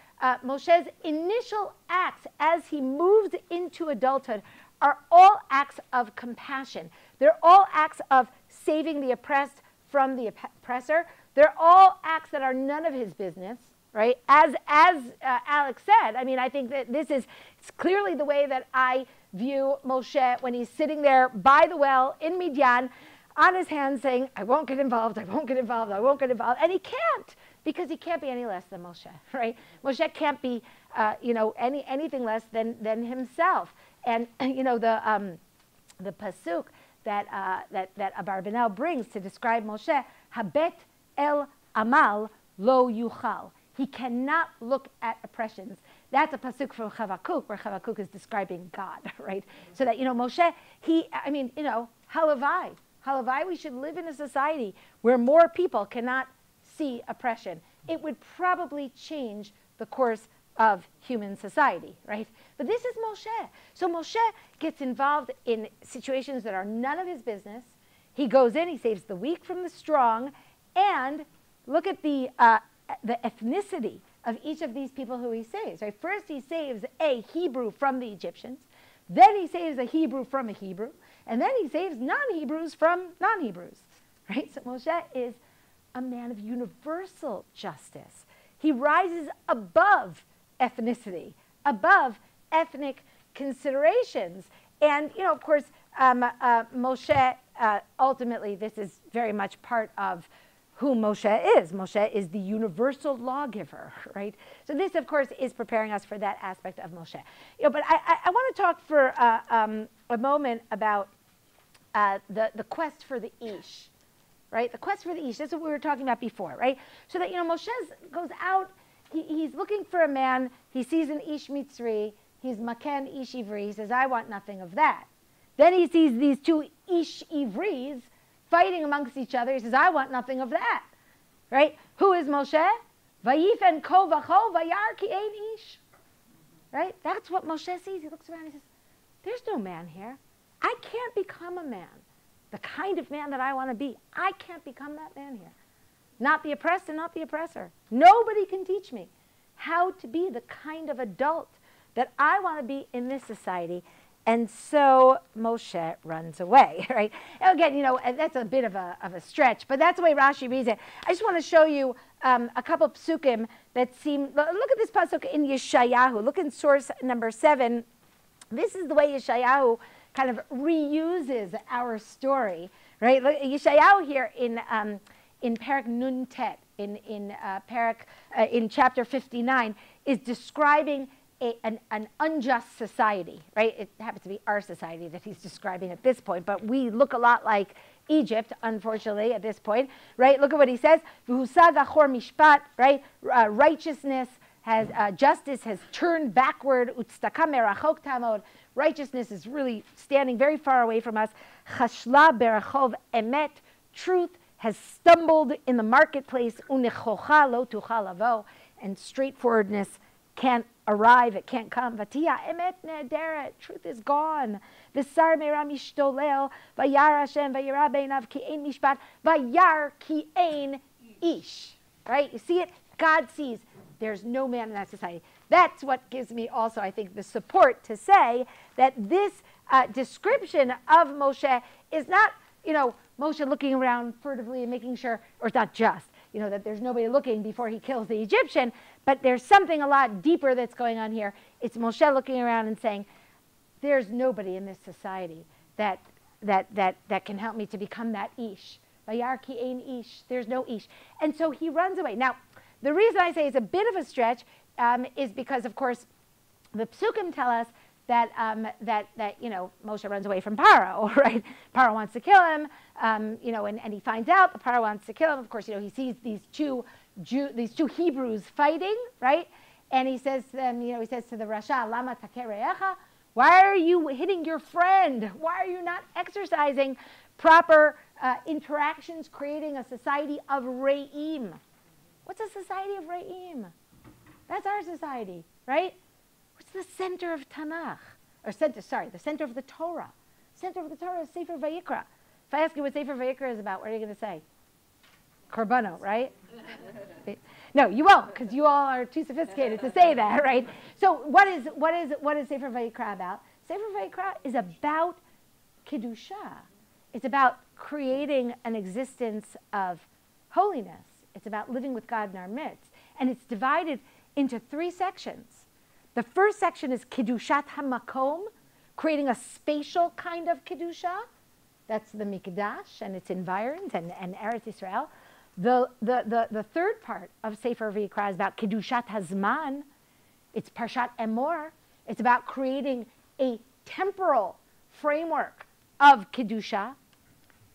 Moshe's initial acts as he moves into adulthood are all acts of compassion. They're all acts of saving the oppressed from the oppressor. They're all acts that are none of his business, right? As Alex said, I mean, I think that this is clearly the way that I view Moshe when he's sitting there by the well in Midian on his hands saying, I won't get involved, I won't get involved, I won't get involved. And he can't, because he can't be any less than Moshe, right? Moshe can't be, you know, anything less than himself. And, you know, the pasuk that Abarbanel brings to describe Moshe, habet el amal lo yuchal. He cannot look at oppressions. That's a pasuk from Chavakuk, where Chavakuk is describing God, right? So that, you know, Moshe, I mean, you know, halavai. Halavai, we should live in a society where more people cannot see oppression. It would probably change the course of human society, right? But this is Moshe. So Moshe gets involved in situations that are none of his business. He goes in, he saves the weak from the strong, and look at the ethnicity of each of these people who he saves, right? First he saves a Hebrew from the Egyptians, then he saves a Hebrew from a Hebrew, and then he saves non-Hebrews from non-Hebrews, right? So Moshe is a man of universal justice. He rises above ethnicity, above ethnic considerations. And, you know, of course, Moshe, ultimately, this is very much part of who Moshe is. Moshe is the universal lawgiver, right? So this, of course, is preparing us for that aspect of Moshe. You know, but I want to talk for a moment about the quest for the Ish, right? The quest for the Ish, that's what we were talking about before, right? So that, you know, Moshe goes out, he's looking for a man, he sees an Ish Mitzri, he's Maken Ish Ivri, he says, I want nothing of that. Then he sees these two Ish Ivris fighting amongst each other. He says, I want nothing of that, right? Who is Moshe? Vayifen ko vacho vayar ki ein ish, right? That's what Moshe sees. He looks around and he says, there's no man here. I can't become a man, the kind of man that I want to be. I can't become that man here. Not the oppressed and not the oppressor. Nobody can teach me how to be the kind of adult that I want to be in this society. And so Moshe runs away, right? Again, you know, that's a bit of a stretch, but that's the way Rashi reads it. I just want to show you a couple of psukim that seem, look at this pasuk in Yeshayahu. Look in source number 7. This is the way Yeshayahu kind of reuses our story, right? Yeshayahu here in Perek Nun Tet in chapter 59, is describing an unjust society, right? It happens to be our society that he's describing at this point, but we look a lot like Egypt, unfortunately, at this point, right? Look at what he says, right? Righteousness has, justice has turned backward, righteousness is really standing very far away from us, truth has stumbled in the marketplace, and straightforwardness can't arrive, it can't come. Truth is gone. Right? You see it? God sees. There's no man in that society. That's what gives me also, I think, the support to say that this description of Moshe is not, you know, Moshe looking around furtively and making sure, or it's not just, you know, that there's nobody looking before he kills the Egyptian, but there's something a lot deeper that's going on here. It's Moshe looking around and saying, there's nobody in this society that can help me to become that ish. Vayarki ein ish, there's no ish. And so he runs away. Now, the reason I say it's a bit of a stretch is because, of course, the psukim tell us that you know, Moshe runs away from Paro, right? Paro wants to kill him, you know, and he finds out that Paro wants to kill him. Of course, you know, he sees these two Hebrews fighting, right? And he says to them, you know, he says to the Rasha, Lama takere Echa, why are you hitting your friend? Why are you not exercising proper interactions, creating a society of Re'im? What's a society of Re'im? That's our society, right? It's the center of Tanakh, or center, sorry, the center of the Torah. Center of the Torah is Sefer Vayikra. If I ask you what Sefer Vayikra is about, what are you going to say? Korbanot, right? No, you won't, because you all are too sophisticated to say that, right? So what is Sefer Vayikra about? Sefer Vayikra is about Kedusha. It's about creating an existence of holiness. It's about living with God in our midst. And it's divided into three sections. The first section is Kiddushat HaMakom, creating a spatial kind of Kiddusha. That's the Mikdash and its environs and Eretz Israel. The third part of Sefer Vayikra is about Kiddushat HaZman. It's Parshat Emor. It's about creating a temporal framework of Kiddusha.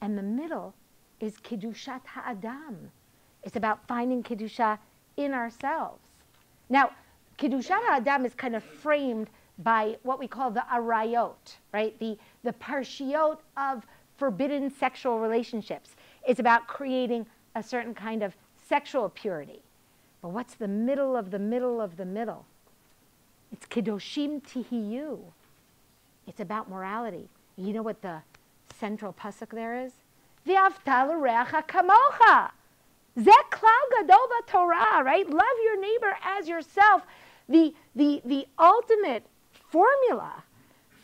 And the middle is Kiddushat HaAdam. It's about finding Kiddusha in ourselves. Now, Kiddushat Adam is kind of framed by what we call the arayot, right? The parshiot of forbidden sexual relationships. It's about creating a certain kind of sexual purity. But what's the middle of the middle of the middle? It's Kedoshim Tihiyu. It's about morality. You know what the central pasuk there is? V'avta l'reacha kamocha. Zek klal gadol b'Torah, right? Love your neighbor as yourself. The ultimate formula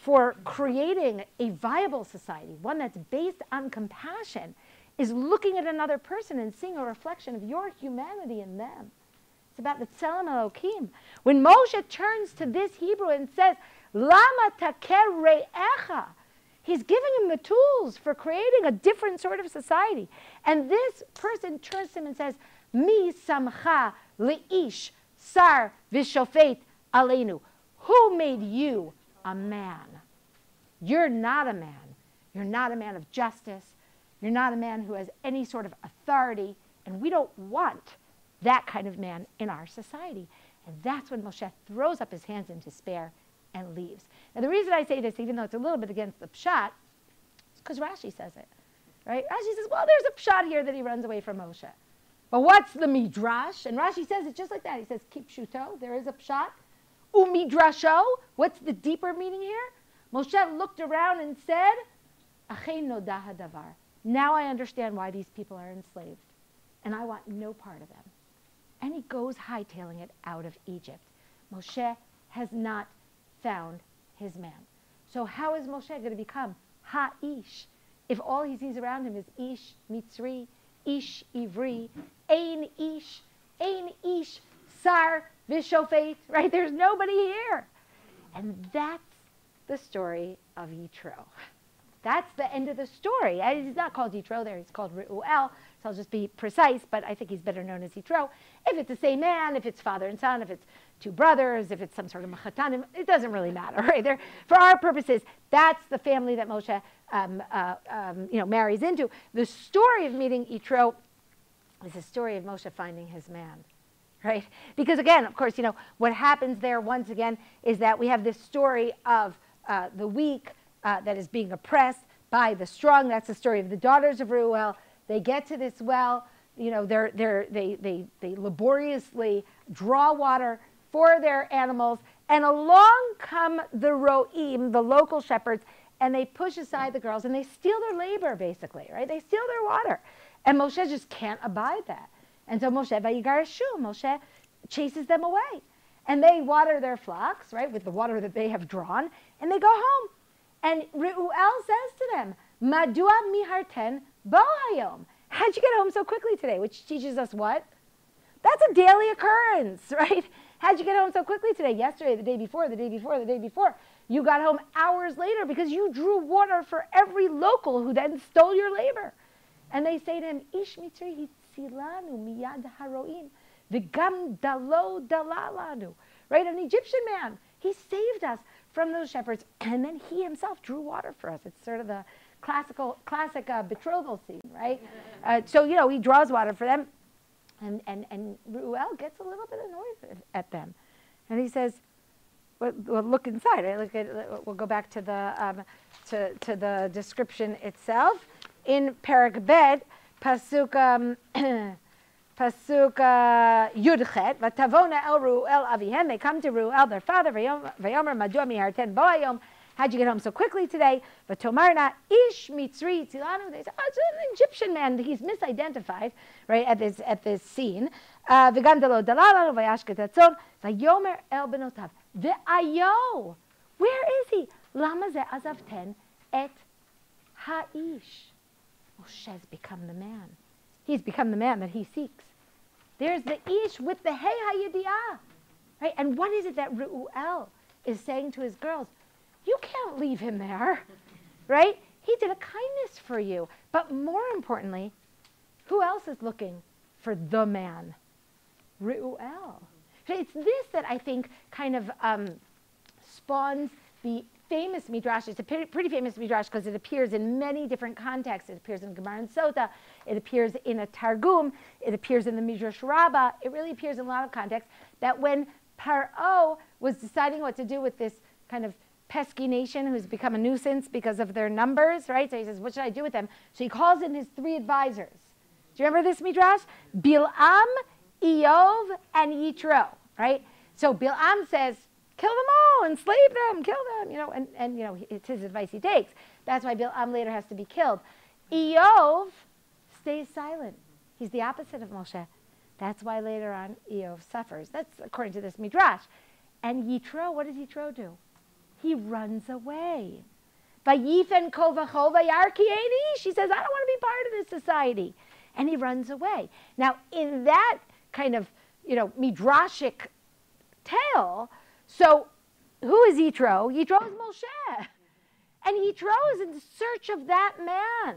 for creating a viable society, one that's based on compassion, is looking at another person and seeing a reflection of your humanity in them. It's about the Tzelem Elokim. When Moshe turns to this Hebrew and says, Lama taker re'echa, he's giving him the tools for creating a different sort of society. And this person turns to him and says, Mi samcha le'ish sar v'shofet aleinu. Who made you a man? You're not a man. You're not a man of justice. You're not a man who has any sort of authority. And we don't want that kind of man in our society. And that's when Moshe throws up his hands in despair and leaves. Now, the reason I say this, even though it's a little bit against the pshat, is because Rashi says it, right? Rashi says, well, there's a pshat here that he runs away from Moshe. But what's the midrash? And Rashi says it just like that. He says, Kipshuto, there is a pshat. Umidrasho, what's the deeper meaning here? Moshe looked around and said, Achein nodah hadavar. Now I understand why these people are enslaved, and I want no part of them. And he goes hightailing it out of Egypt. Moshe has not found his man. So how is Moshe going to become Ha-ish if all he sees around him is Ish Mitzri, Ish Ivri, Ein Ish Sar Vishofet, right? There's nobody here. And that's the story of Yitro. That's the end of the story. He's not called Yitro there, he's called Reuel, so I'll just be precise, but I think he's better known as Yitro. If it's the same man, if it's father and son, if it's two brothers, if it's some sort of machatanim, it doesn't really matter, right? There, for our purposes, that's the family that Moshe marries into. The story of meeting Yitro is the story of Moshe finding his man. Right? Because again, of course, you know, what happens there once again is that we have this story of the weak that is being oppressed by the strong. That's the story of the daughters of Reuel. They get to this well, you know, they laboriously draw water for their animals, and along come the ro'im, the local shepherds, and they push aside the girls and they steal their labor, basically, right? They steal their water. And Moshe just can't abide that. And so Moshe chases them away. And they water their flocks, right, with the water that they have drawn, and they go home. And Reuel says to them, Madua miharten bo hayom. How'd you get home so quickly today? Which teaches us what? That's a daily occurrence, right? How'd you get home so quickly today? Yesterday, the day before, the day before, the day before. You got home hours later because you drew water for every local who then stole your labor. And they say to him, Ish mitri hitzilanu miyad haroim, v'gam dalo dalalanu. Right, an Egyptian man. He saved us from those shepherds, and then he himself drew water for us. It's sort of the classic betrothal scene, right? So, you know, he draws water for them, and Reuel gets a little bit annoyed at them. And he says, well look inside, right? We'll go back to the description itself. In Perek Bet, Pasuk Yudchet, Vatavona El Reuel Avihem, they come to Reuel, their father, Vayomer Madua Miharten Boayom, how'd you get home so quickly today? Vatomarna Ish Mitzri Tilanu, they say, oh, it's an Egyptian man, he's misidentified, right, at this scene. Vigandalo Dalalanu, Vayashket Tatzon, Vayomer El Benotav, Veayo, where is he? Lamaze Azavten et Haish. Moshe's become the man. He's become the man that he seeks. There's the ish with the hey hayidiyah, right? And what is it that Reuel is saying to his girls? You can't leave him there, right? He did a kindness for you. But more importantly, who else is looking for the man? Reuel. It's this that I think kind of spawns the famous midrash. It's a pretty famous midrash because it appears in many different contexts. It appears in Gemara and Sota. It appears in a Targum. It appears in the Midrash Rabbah. It really appears in a lot of contexts that when Paro was deciding what to do with this kind of pesky nation who's become a nuisance because of their numbers, right? So he says, what should I do with them? So he calls in his three advisors. Do you remember this midrash? Bil'am, Iyov, and Yitro, right? So Bil'am says, kill them all, enslave them, kill them, you know, and you know, it's his advice he takes. That's why Bil'am later has to be killed. Iyov stays silent. He's the opposite of Moshe. That's why later on Iyov suffers. That's according to this midrash. And Yitro, what does Yitro do? He runs away. Vayifen kol v'chol v'yarkieni. She says, I don't want to be part of this society. And he runs away. Now, in that kind of, you know, midrashic tale, so who is Yitro? Yitro is Moshe. And Yitro is in search of that man.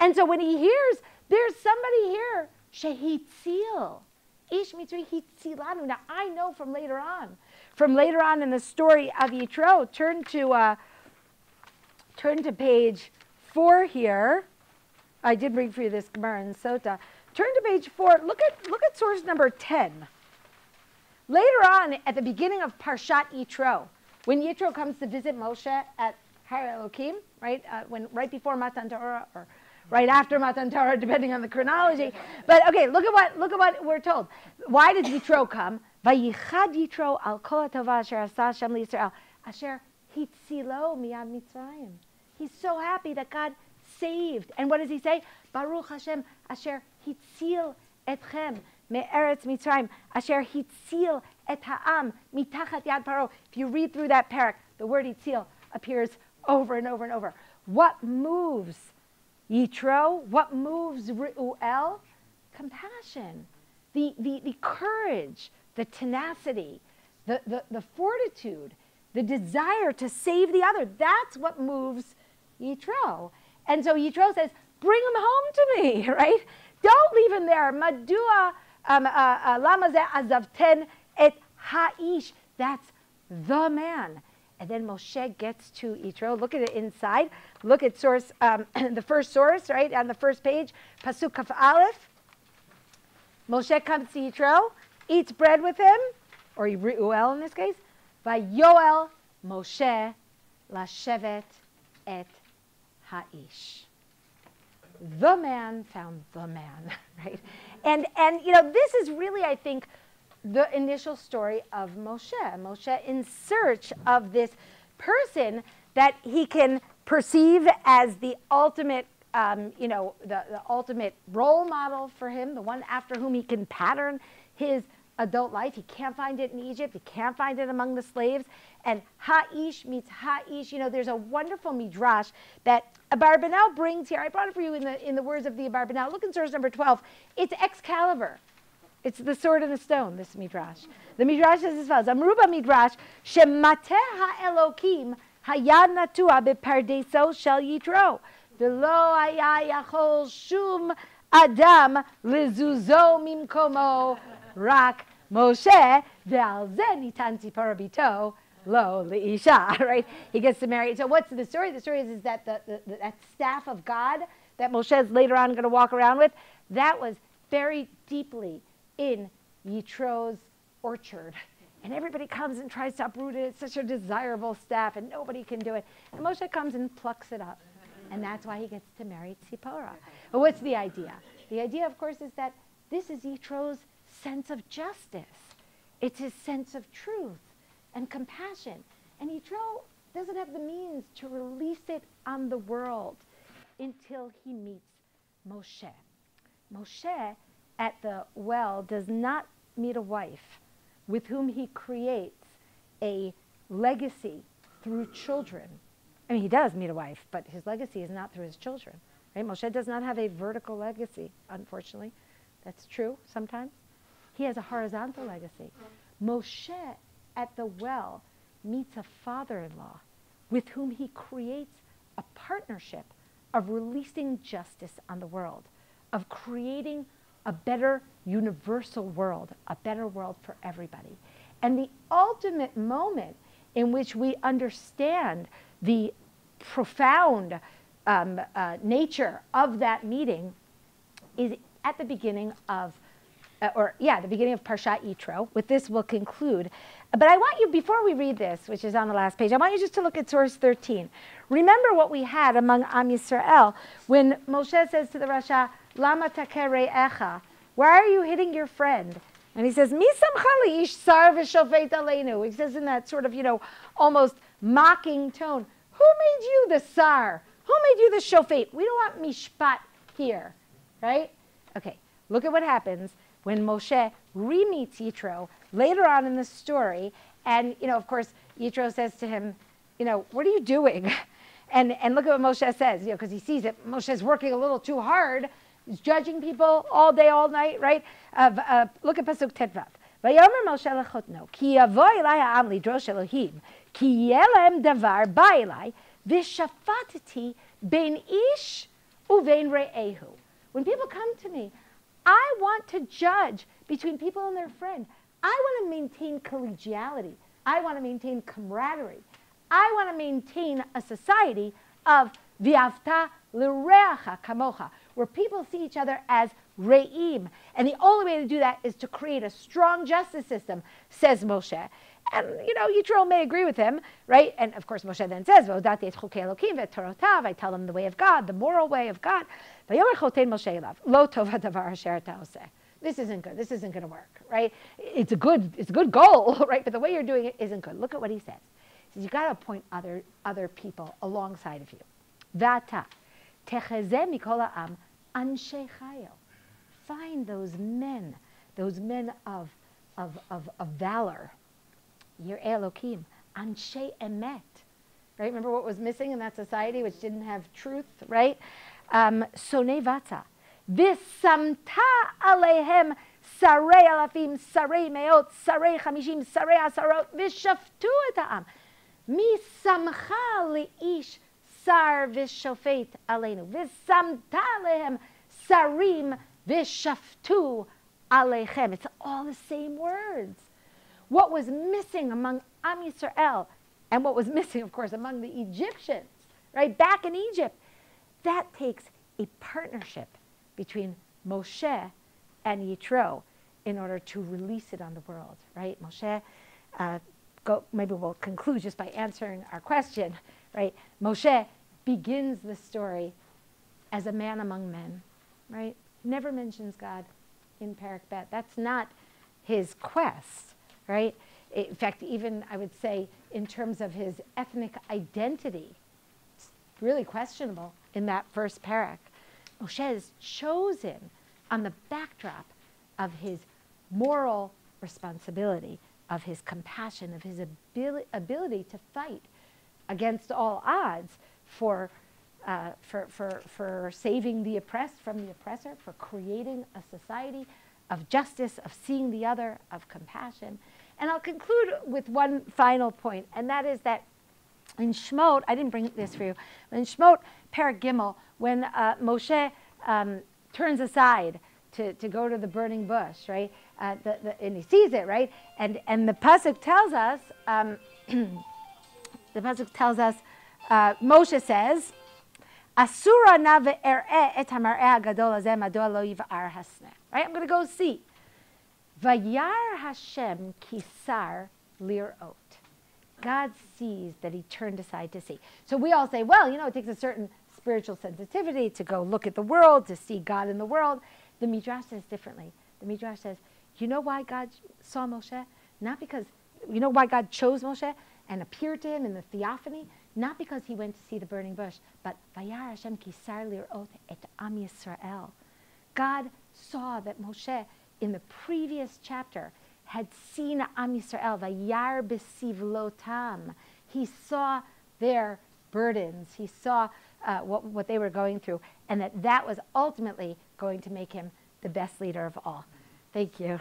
And so when he hears, there's somebody here, Shehitzil. Ish mitzri hitzilanu. Now I know from later on in the story of Yitro, turn to page 4 here. I did read for you this Gemara and Sota. Turn to page 4, look at source number 10. Later on, at the beginning of Parshat Yitro, when Yitro comes to visit Moshe at Har Elokim, right, right before Matan Torah or right after Matan Torah, depending on the chronology. But okay, look at what we're told. Why did Yitro come? Vayichad Yitro al kol hatova asher asa Hashem liYisrael asher hitzilo miyad Mitzrayim. He's so happy that God saved. And what does he say? Baruch Hashem asher hitzil etchem. Me'eretz Mitzrayim, asher hitzil et ha'am mitachat yad paro. If you read through that parak, the word hitzil appears over and over and over. What moves Yitro? What moves Reuel? Compassion, the courage, the tenacity, the fortitude, the desire to save the other. That's what moves Yitro. And so Yitro says, bring him home to me, right? Don't leave him there. Madua lama ze azavten et ha'ish. That's the man. And then Moshe gets to Yitro. Look at it inside. Look at source, the first source, right, on the first page, Pasuk Kaf Aleph. Moshe comes to Yitro, eats bread with him, or Reuel in this case, by Yoel Moshe Lashevet et Ha'ish. The man found the man, right? And you know, this is really, I think, the initial story of Moshe. Moshe in search of this person that he can perceive as the ultimate, you know, the ultimate role model for him, the one after whom he can pattern his adult life. He can't find it in Egypt. He can't find it among the slaves. And Ha'ish meets Ha'ish. You know, there's a wonderful midrash that Abarbanel brings here. I brought it for you in the words of the Abarbanel. Look in source number 12. It's Excalibur. It's the sword and the stone, this midrash. The midrash is as follows. Amruba midrash, shemateh ha'elokim hayad natua bepardeso shel Yitro. V'lo haya yachol shum adam lezuzo mimkomo rak Moshe ve'al ze nitan tzipora bito lo leisha. Right? He gets to marry. So what's the story? The story is that that staff of God that Moshe is later on going to walk around with, that was buried deeply in Yitro's orchard. And everybody comes and tries to uproot it. It's such a desirable staff, and nobody can do it. And Moshe comes and plucks it up. And that's why he gets to marry Tzipora. But what's the idea? The idea, of course, is that this is Yitro's sense of justice. It's his sense of truth and compassion. And Yitro doesn't have the means to release it on the world until he meets Moshe. Moshe at the well does not meet a wife with whom he creates a legacy through children. I mean, he does meet a wife, but his legacy is not through his children. Right? Moshe does not have a vertical legacy, unfortunately. That's true sometimes. He has a horizontal legacy. Moshe at the well meets a father-in-law with whom he creates a partnership of releasing justice on the world, of creating a better universal world, a better world for everybody. And the ultimate moment in which we understand the profound nature of that meeting is at the beginning of, the beginning of Parshat Yitro. With this, we'll conclude. But I want you, before we read this, which is on the last page, I want you just to look at source 13. Remember what we had among Am Yisrael when Moshe says to the Rasha, Lama takere Echa, why are you hitting your friend? And he says, Mi samcha ish sar v'shofet aleinu. He says in that sort of, you know, almost mocking tone, who made you the sar? Who made you the shofet? We don't want mishpat here, right? Okay, look at what happens when Moshe re-meets Yitro later on in the story. And, you know, of course, Yitro says to him, you know, what are you doing? And look at what Moshe says, you know, because he sees it. Moshe's working a little too hard. He's judging people all day, all night, right? Look at Pasuk Tetvav. Vayomer Moshe lechotno, ki yavo elai ha'am lidrosh Elohim, ki yeh lahem davar ba elai, v'shafatati ben ish uvein re'ehu. When people come to me, I want to judge between people and their friend. I want to maintain collegiality. I want to maintain camaraderie. I want to maintain a society of v'avta l'reacha kamocha, where people see each other as re'im. And the only way to do that is to create a strong justice system, says Moshe. And, you know, Yitro may agree with him, right? And, of course, Moshe then says, I tell them the way of God, the moral way of God. This isn't good. This isn't going to work, right? It's a good goal, right? But the way you're doing it isn't good. Look at what he says. He says, you've got to appoint other people alongside of you. Vata. Find those men of valor. Yir Elokim, Anshe Emet. Right? Remember what was missing in that society, which didn't have truth, right? Sone Vata. Visamta Alehem, Sarei Alafim, Sarei Meot, Sarei Chamishim, Sarei Asarot, Vishaftu et Ha'am. Mi Samcha Leish. Sar v'shofet aleinu v'samtalehem sarim v'shaftu alechem. It's all the same words. What was missing among Am Yisrael, and what was missing, of course, among the Egyptians, right, back in Egypt, that takes a partnership between Moshe and Yitro in order to release it on the world, right? Moshe, maybe we'll conclude just by answering our question, right? Moshe begins the story as a man among men, right? Never mentions God in Perek Bet. That's not his quest, right? In fact, even I would say in terms of his ethnic identity, it's really questionable in that first parak. Moshe is chosen on the backdrop of his moral responsibility, of his compassion, of his ability to fight against all odds for saving the oppressed from the oppressor, for creating a society of justice, of seeing the other, of compassion. And I'll conclude with one final point, and that is that in Shemot, I didn't bring this for you, but in Shemot, Perek Gimel, when Moshe turns aside to go to the burning bush, right? And he sees it, right? And the pasuk tells us, the pasuk tells us, Moshe says, "Asura na ve'ereh et hamareh hagadol hazeh madua lo yiv'ar hasneh." Right? I'm going to go see. Vayar Hashem kisar lirot. God sees that he turned aside to see. So we all say, well, you know, it takes a certain spiritual sensitivity to go look at the world, to see God in the world. The Midrash says differently. The Midrash says, you know why God saw Moshe? Not because, you know why God chose Moshe and appeared to him in the theophany? Not because he went to see the burning bush, but Vayar Hashem kisar lirot et Am Yisrael. God saw that Moshe in the previous chapter had seen Am Yisrael, Vayar besivlotam. He saw their burdens. He saw what they were going through, and that was ultimately going to make him the best leader of all. Thank you.